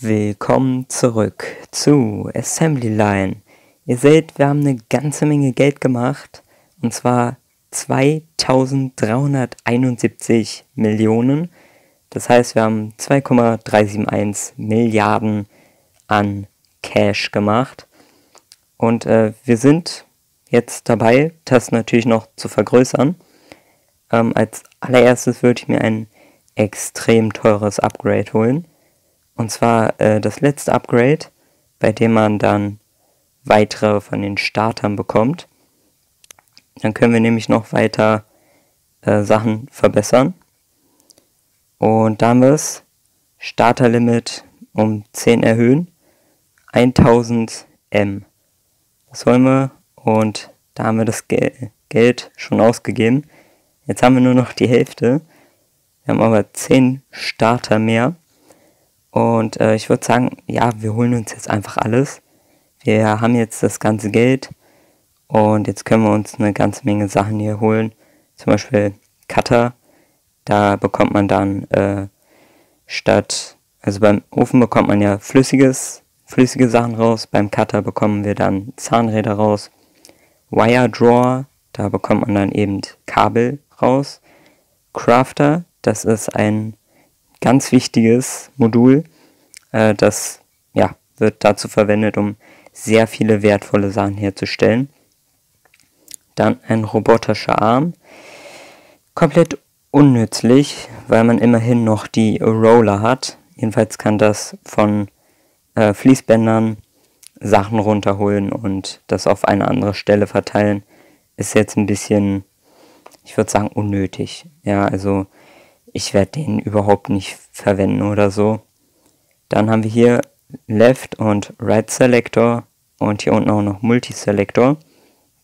Willkommen zurück zu Assembly Line. Ihr seht, wir haben eine ganze Menge Geld gemacht, und zwar 2371 Millionen. Das heißt, wir haben 2,371 Milliarden an Cash gemacht. Und wir sind jetzt dabei, das natürlich noch zu vergrößern. Als allererstes würde ich mir ein extrem teures Upgrade holen. Und zwar das letzte Upgrade, bei dem man dann weitere von den Startern bekommt. Dann können wir nämlich noch weiter Sachen verbessern. Und da haben wir es. Starterlimit um 10 erhöhen. 1000 M. Das wollen wir. Und da haben wir das Geld schon ausgegeben. Jetzt haben wir nur noch die Hälfte. Wir haben aber 10 Starter mehr. Und ich würde sagen, ja, wir holen uns jetzt einfach alles. Wir haben jetzt das ganze Geld und jetzt können wir uns eine ganze Menge Sachen hier holen. Zum Beispiel Cutter, da bekommt man dann also beim Ofen bekommt man ja flüssige Sachen raus, beim Cutter bekommen wir dann Zahnräder raus. Wire Draw, da bekommt man dann eben Kabel raus. Crafter, das ist ein ganz wichtiges Modul, das ja, wird dazu verwendet, um sehr viele wertvolle Sachen herzustellen. Dann ein robotischer Arm. Komplett unnützlich, weil man immerhin noch die Roller hat. Jedenfalls kann das von Fließbändern Sachen runterholen und das auf eine andere Stelle verteilen. Ist jetzt ein bisschen, ich würde sagen, unnötig. Ja, also ich werde den überhaupt nicht verwenden oder so. Dann haben wir hier Left und Right Selector und hier unten auch noch Multi Selector.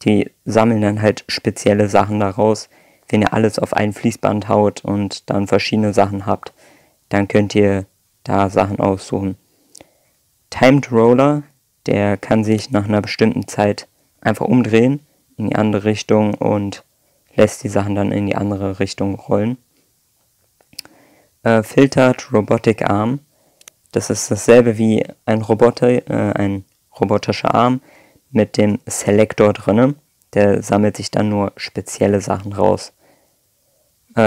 Die sammeln dann halt spezielle Sachen daraus. Wenn ihr alles auf ein Fließband haut und dann verschiedene Sachen habt, dann könnt ihr da Sachen aussuchen. Timed Roller, der kann sich nach einer bestimmten Zeit einfach umdrehen in die andere Richtung und lässt die Sachen dann in die andere Richtung rollen. Filtered Robotic Arm. Das ist dasselbe wie ein robotischer Arm mit dem Selector drin. Der sammelt sich dann nur spezielle Sachen raus.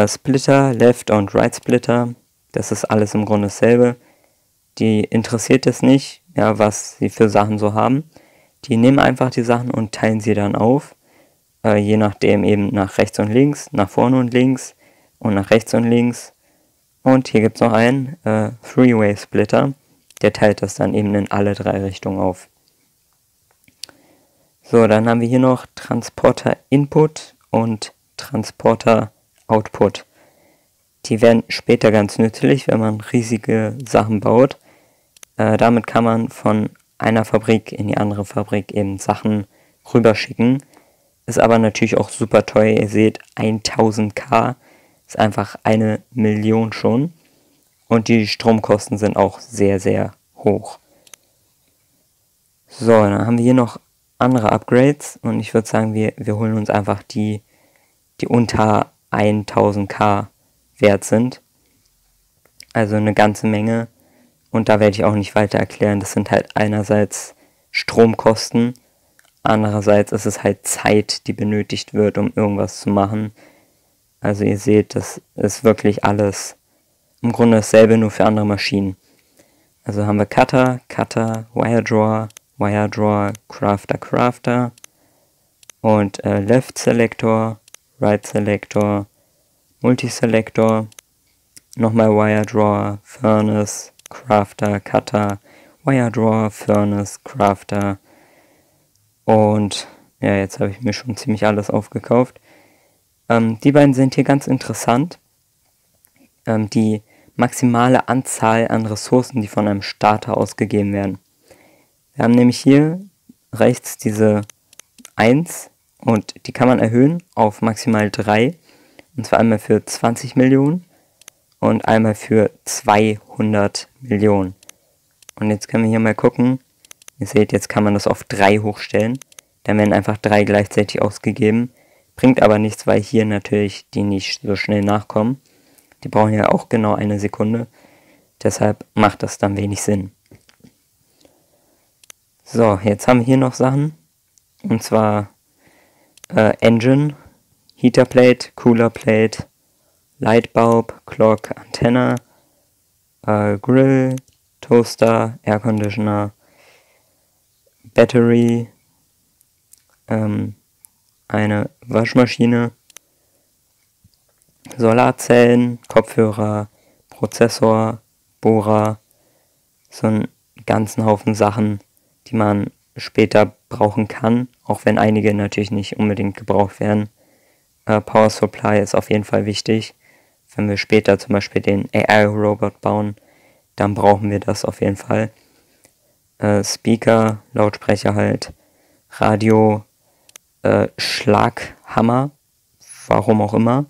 Splitter, Left und Right Splitter. Das ist alles im Grunde dasselbe. Die interessiert es nicht, ja, was sie für Sachen so haben. Die nehmen einfach die Sachen und teilen sie dann auf. Je nachdem eben nach rechts und links, nach vorne und links und nach rechts und links. Und hier gibt es noch einen Three-Way-Splitter, der teilt das dann eben in alle drei Richtungen auf. So, dann haben wir hier noch Transporter-Input und Transporter-Output. Die werden später ganz nützlich, wenn man riesige Sachen baut. Damit kann man von einer Fabrik in die andere Fabrik eben Sachen rüberschicken. Ist aber natürlich auch super teuer, ihr seht 1000K. Ist einfach 1 Million schon und die Stromkosten sind auch sehr, sehr hoch. So, dann haben wir hier noch andere Upgrades und ich würde sagen, wir holen uns einfach die unter 1000K wert sind. Also eine ganze Menge und da werde ich auch nicht weiter erklären. Das sind halt einerseits Stromkosten, andererseits ist es halt Zeit, die benötigt wird, um irgendwas zu machen. Also ihr seht, das ist wirklich alles im Grunde dasselbe, nur für andere Maschinen. Also haben wir Cutter, Wire Drawer, Crafter und Left Selector, Right Selector, Multi Selector, nochmal Wire Drawer, Furnace, Crafter, Cutter, Wire Drawer, Furnace, Crafter und ja, jetzt habe ich mir schon ziemlich alles aufgekauft. Die beiden sind hier ganz interessant. Die maximale Anzahl an Ressourcen, die von einem Starter ausgegeben werden. Wir haben nämlich hier rechts diese 1 und die kann man erhöhen auf maximal 3. Und zwar einmal für 20 Millionen und einmal für 200 Millionen. Und jetzt können wir hier mal gucken. Ihr seht, jetzt kann man das auf 3 hochstellen. Dann werden einfach 3 gleichzeitig ausgegeben. Bringt aber nichts, weil hier natürlich die nicht so schnell nachkommen. Die brauchen ja auch genau eine Sekunde. Deshalb macht das dann wenig Sinn. So, jetzt haben wir hier noch Sachen. Und zwar Engine, Heater Plate, Cooler Plate, Lightbulb, Clock, Antenna, Grill, Toaster, Air Conditioner, Battery, eine Waschmaschine, Solarzellen, Kopfhörer, Prozessor, Bohrer, so einen ganzen Haufen Sachen, die man später brauchen kann, auch wenn einige natürlich nicht unbedingt gebraucht werden. Power Supply ist auf jeden Fall wichtig. Wenn wir später zum Beispiel den AI-Robot bauen, dann brauchen wir das auf jeden Fall. Speaker, Lautsprecher halt, Radio, Schlaghammer, warum auch immer,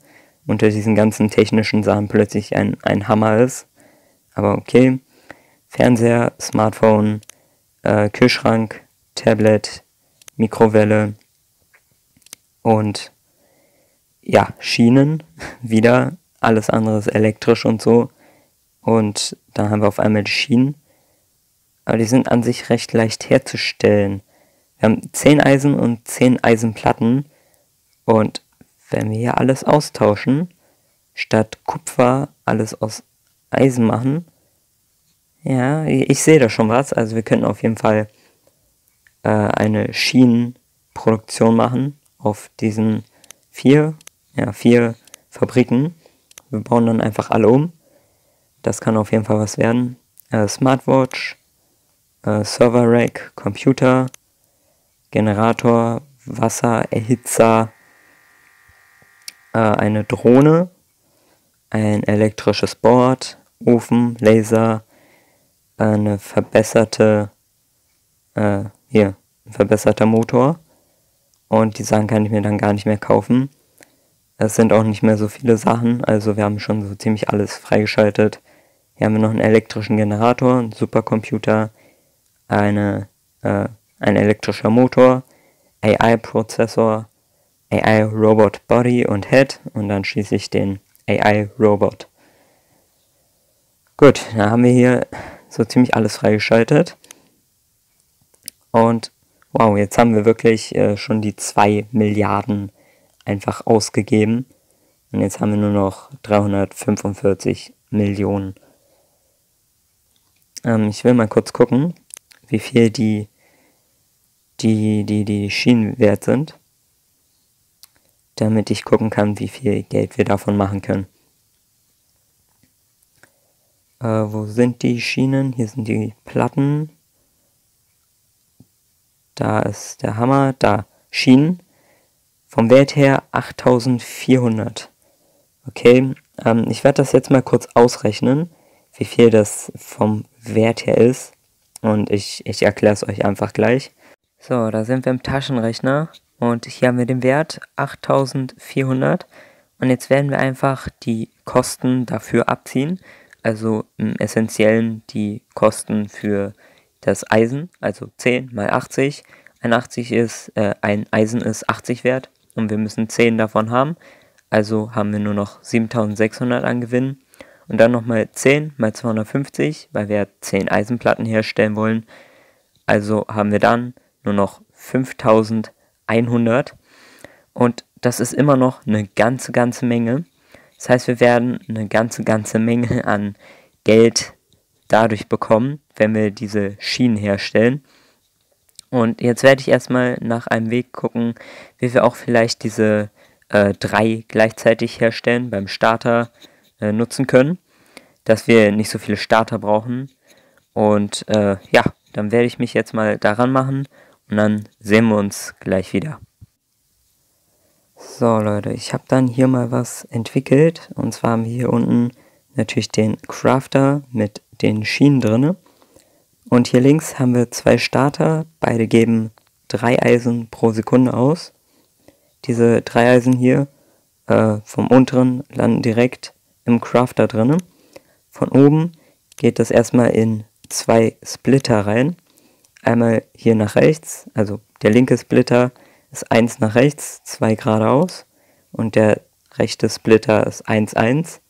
unter diesen ganzen technischen Sachen plötzlich ein Hammer ist. Aber okay. Fernseher, Smartphone, Kühlschrank, Tablet, Mikrowelle und ja, Schienen, wieder alles andere ist elektrisch und so. Und dann haben wir auf einmal die Schienen. Aber die sind an sich recht leicht herzustellen. Wir haben 10 Eisen und 10 Eisenplatten. Und wenn wir hier alles austauschen, statt Kupfer alles aus Eisen machen, ja, ich sehe da schon was. Also wir könnten auf jeden Fall eine Schienenproduktion machen auf diesen vier Fabriken. Wir bauen dann einfach alle um. Das kann auf jeden Fall was werden. Smartwatch, Server Rack, Computer, Generator, Wassererhitzer, eine Drohne, ein elektrisches Board, Ofen, Laser, eine verbesserte, ein verbesserter Motor. Und die Sachen kann ich mir dann gar nicht mehr kaufen. Es sind auch nicht mehr so viele Sachen, also wir haben schon so ziemlich alles freigeschaltet. Hier haben wir noch einen elektrischen Generator, einen Supercomputer, ein elektrischer Motor, AI-Prozessor, AI-Robot Body und Head und dann schließlich den AI-Robot. Gut, dann haben wir hier so ziemlich alles freigeschaltet. Und wow, jetzt haben wir wirklich schon die 2 Milliarden einfach ausgegeben und jetzt haben wir nur noch 345 Millionen. Ich will mal kurz gucken, wie viel die Schienen wert sind, damit ich gucken kann, wie viel Geld wir davon machen können. Wo sind die Schienen? Hier sind die Platten. Da ist der Hammer, da Schienen. Vom Wert her 8400. Okay, ich werde das jetzt mal kurz ausrechnen, wie viel das vom Wert her ist. Und ich erkläre es euch einfach gleich. So, da sind wir im Taschenrechner. Und hier haben wir den Wert 8400. Und jetzt werden wir einfach die Kosten dafür abziehen. Also im Essentiellen die Kosten für das Eisen. Also 10 mal 80. Ein Eisen ist 80 wert. Und wir müssen 10 davon haben, also haben wir nur noch 7600 an Gewinn. Und dann nochmal 10 mal 250, weil wir 10 Eisenplatten herstellen wollen. Also haben wir dann nur noch 5100. Und das ist immer noch eine ganze Menge. Das heißt, wir werden eine ganze Menge an Geld dadurch bekommen, wenn wir diese Schienen herstellen. Und jetzt werde ich erstmal nach einem Weg gucken, wie wir auch vielleicht diese 3 gleichzeitig herstellen beim Starter nutzen können, dass wir nicht so viele Starter brauchen. Und ja, dann werde ich mich jetzt mal daran machen und dann sehen wir uns gleich wieder. So Leute, ich habe dann hier mal was entwickelt und zwar haben wir hier unten natürlich den Crafter mit den Schienen drinne. Und hier links haben wir 2 Starter, beide geben 3 Eisen pro Sekunde aus. Diese 3 Eisen hier vom unteren landen direkt im Crafter drin. Von oben geht das erstmal in 2 Splitter rein. Einmal hier nach rechts, also der linke Splitter ist 1 nach rechts, 2 geradeaus und der rechte Splitter ist 1, 1.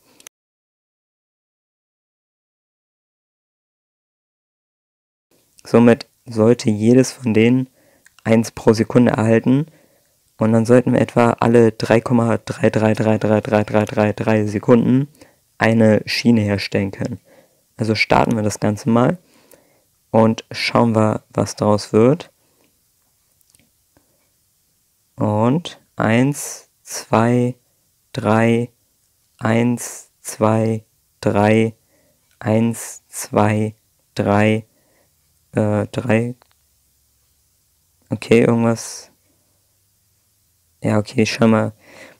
Somit sollte jedes von denen 1 pro Sekunde erhalten und dann sollten wir etwa alle 3,3333333 Sekunden eine Schiene herstellen können. Also starten wir das Ganze mal und schauen wir, was daraus wird. Und 1, 2, 3, 1, 2, 3, 1, 2, 3, 3. Okay, irgendwas. Ja, okay, schau mal.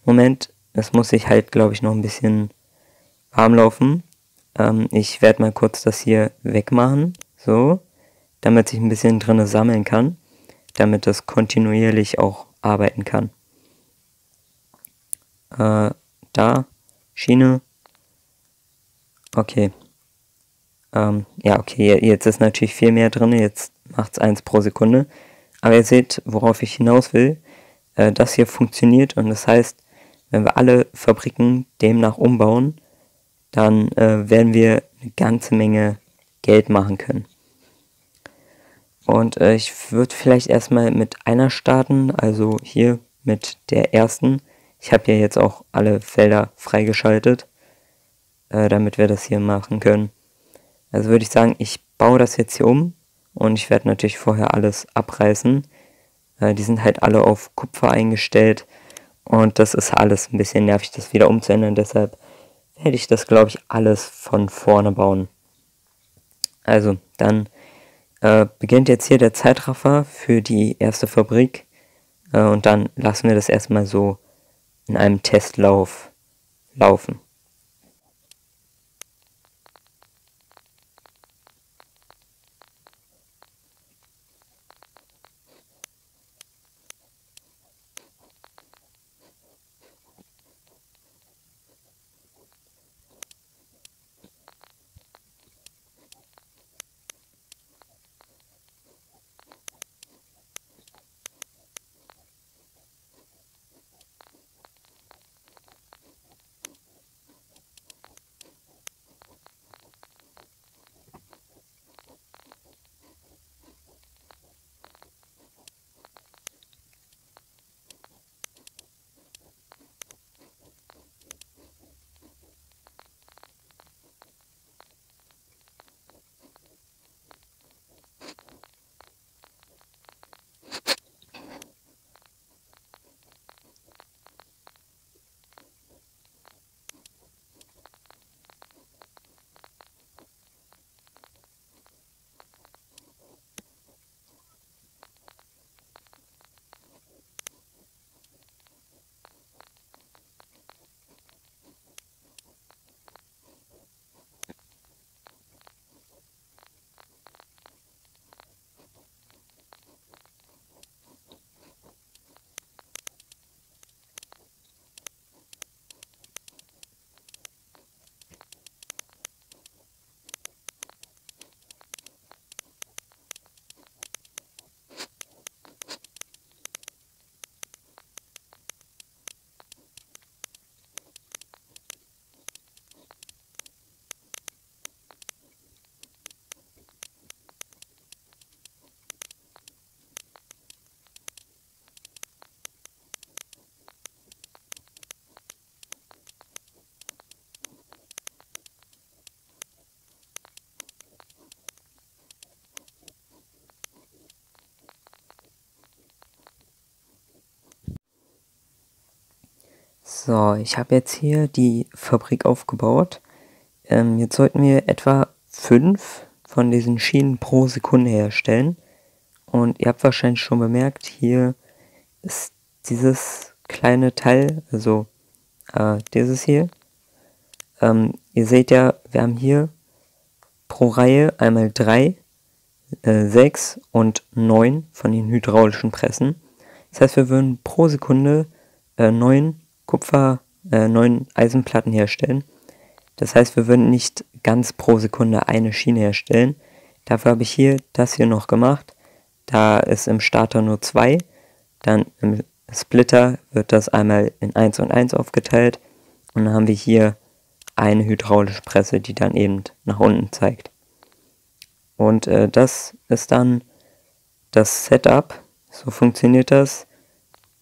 Moment, das muss ich halt, glaube ich, noch ein bisschen warm laufen. Ich werde mal kurz das hier wegmachen, so, damit sich ein bisschen drin sammeln kann, damit das kontinuierlich auch arbeiten kann. Da, Schiene. Okay. Ja, okay, jetzt ist natürlich viel mehr drin, jetzt macht es 1 pro Sekunde. Aber ihr seht, worauf ich hinaus will. Das hier funktioniert und das heißt, wenn wir alle Fabriken demnach umbauen, dann werden wir eine ganze Menge Geld machen können. Und ich würde vielleicht erstmal mit einer starten, also hier mit der ersten. Ich habe ja jetzt auch alle Felder freigeschaltet, damit wir das hier machen können. Also würde ich sagen, ich baue das jetzt hier um und ich werde natürlich vorher alles abreißen. Die sind halt alle auf Kupfer eingestellt und das ist alles ein bisschen nervig, das wieder umzuändern, deshalb hätte ich das, glaube ich, alles von vorne bauen. Also, dann beginnt jetzt hier der Zeitraffer für die erste Fabrik und dann lassen wir das erstmal so in einem Testlauf laufen. So, ich habe jetzt hier die Fabrik aufgebaut. Jetzt sollten wir etwa 5 von diesen Schienen pro Sekunde herstellen. Und ihr habt wahrscheinlich schon bemerkt, hier ist dieses kleine Teil, also dieses hier. Ihr seht ja, wir haben hier pro Reihe einmal 3, 6 und 9 von den hydraulischen Pressen. Das heißt, wir würden pro Sekunde 9 Kupfer, 9 Eisenplatten herstellen. Das heißt, wir würden nicht ganz pro Sekunde eine Schiene herstellen. Dafür habe ich hier das hier noch gemacht. Da ist im Starter nur 2 Dann im Splitter wird das einmal in 1 und 1 aufgeteilt und dann haben wir hier eine hydraulische Presse, die dann eben nach unten zeigt. Und das ist dann das Setup, so funktioniert das.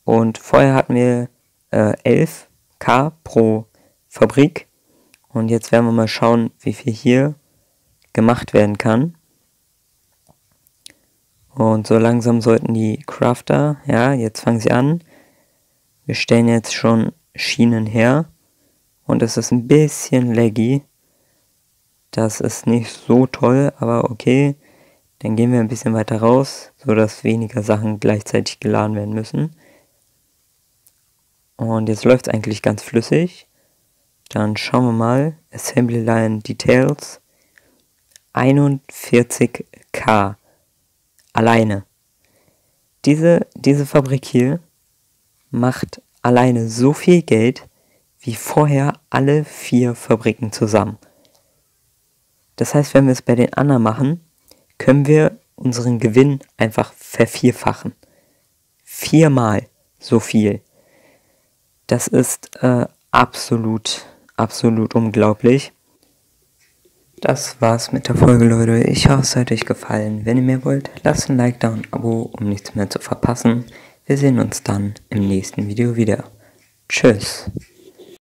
Und vorher hatten wir 11.000 pro Fabrik und jetzt werden wir mal schauen, wie viel hier gemacht werden kann. Und so langsam sollten die Crafter, ja, jetzt fangen sie an. Wir stellen jetzt schon Schienen her. Und es ist ein bisschen laggy. Das ist nicht so toll, aber okay. Dann gehen wir ein bisschen weiter raus, sodass weniger Sachen gleichzeitig geladen werden müssen. Und jetzt läuft es eigentlich ganz flüssig. Dann schauen wir mal. Assembly Line Details. 41.000. Alleine. Diese Fabrik hier macht alleine so viel Geld wie vorher alle 4 Fabriken zusammen. Das heißt, wenn wir es bei den anderen machen, können wir unseren Gewinn einfach vervierfachen. 4-mal so viel. Das ist absolut unglaublich. Das war's mit der Folge, Leute. Ich hoffe, es hat euch gefallen. Wenn ihr mehr wollt, lasst ein Like da und ein Abo, um nichts mehr zu verpassen. Wir sehen uns dann im nächsten Video wieder. Tschüss.